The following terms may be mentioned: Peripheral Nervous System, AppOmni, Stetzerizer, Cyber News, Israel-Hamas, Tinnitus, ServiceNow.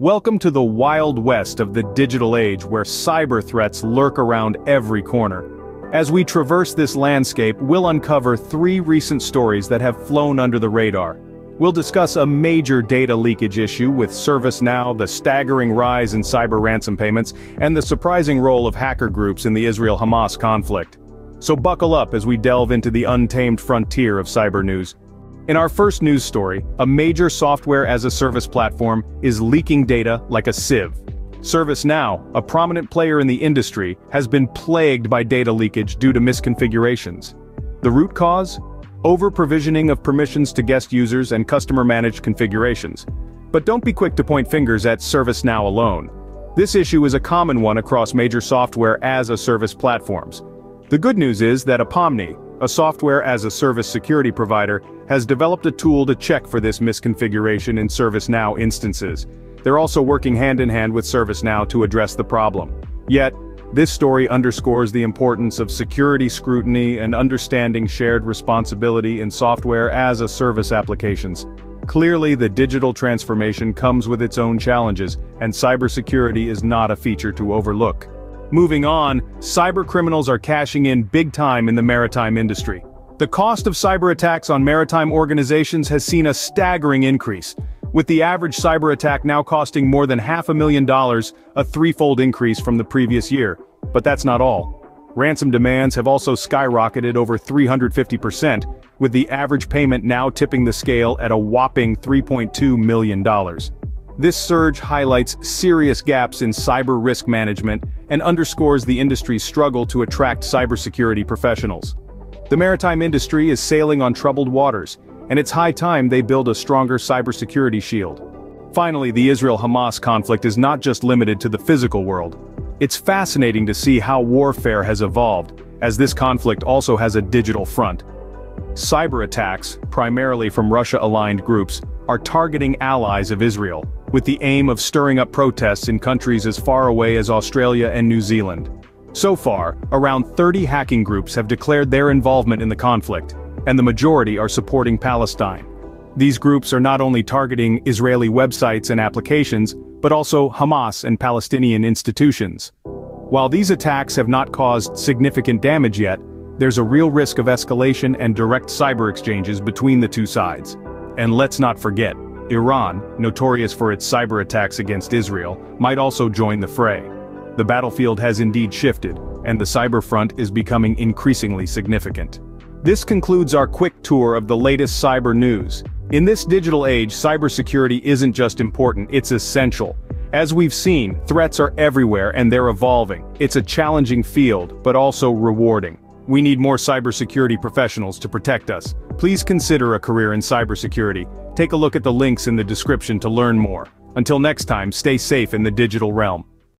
Welcome to the wild west of the digital age, where cyber threats lurk around every corner. As we traverse this landscape, we'll uncover three recent stories that have flown under the radar. We'll discuss a major data leakage issue with ServiceNow, the staggering rise in cyber ransom payments, and the surprising role of hacker groups in the Israel-Hamas conflict. So buckle up as we delve into the untamed frontier of cyber news. In our first news story, a major software-as-a-service platform is leaking data like a sieve. ServiceNow, a prominent player in the industry, has been plagued by data leakage due to misconfigurations. The root cause? Over-provisioning of permissions to guest users and customer-managed configurations. But don't be quick to point fingers at ServiceNow alone. This issue is a common one across major software-as-a-service platforms. The good news is that AppOmni, a software-as-a-service security provider, has developed a tool to check for this misconfiguration in ServiceNow instances. They're also working hand-in-hand with ServiceNow to address the problem. Yet, this story underscores the importance of security scrutiny and understanding shared responsibility in software-as-a-service applications. Clearly, the digital transformation comes with its own challenges, and cybersecurity is not a feature to overlook. Moving on, cyber criminals are cashing in big time in the maritime industry. The cost of cyber attacks on maritime organizations has seen a staggering increase, with the average cyber attack now costing more than $500,000, a threefold increase from the previous year. But that's not all. Ransom demands have also skyrocketed over 350%, with the average payment now tipping the scale at a whopping $3.2 million. This surge highlights serious gaps in cyber risk management and underscores the industry's struggle to attract cybersecurity professionals. The maritime industry is sailing on troubled waters, and it's high time they build a stronger cybersecurity shield. Finally, the Israel-Hamas conflict is not just limited to the physical world. It's fascinating to see how warfare has evolved, as this conflict also has a digital front. Cyber attacks, primarily from Russia-aligned groups, are targeting allies of Israel, with the aim of stirring up protests in countries as far away as Australia and New Zealand. So far, around 30 hacking groups have declared their involvement in the conflict, and the majority are supporting Palestine. These groups are not only targeting Israeli websites and applications, but also Hamas and Palestinian institutions. While these attacks have not caused significant damage yet, there's a real risk of escalation and direct cyber exchanges between the two sides. And let's not forget, Iran, notorious for its cyber attacks against Israel, might also join the fray. The battlefield has indeed shifted, and the cyber front is becoming increasingly significant. This concludes our quick tour of the latest cyber news. In this digital age, cybersecurity isn't just important, it's essential. As we've seen, threats are everywhere and they're evolving. It's a challenging field, but also rewarding. We need more cybersecurity professionals to protect us. Please consider a career in cybersecurity. Take a look at the links in the description to learn more. Until next time, stay safe in the digital realm.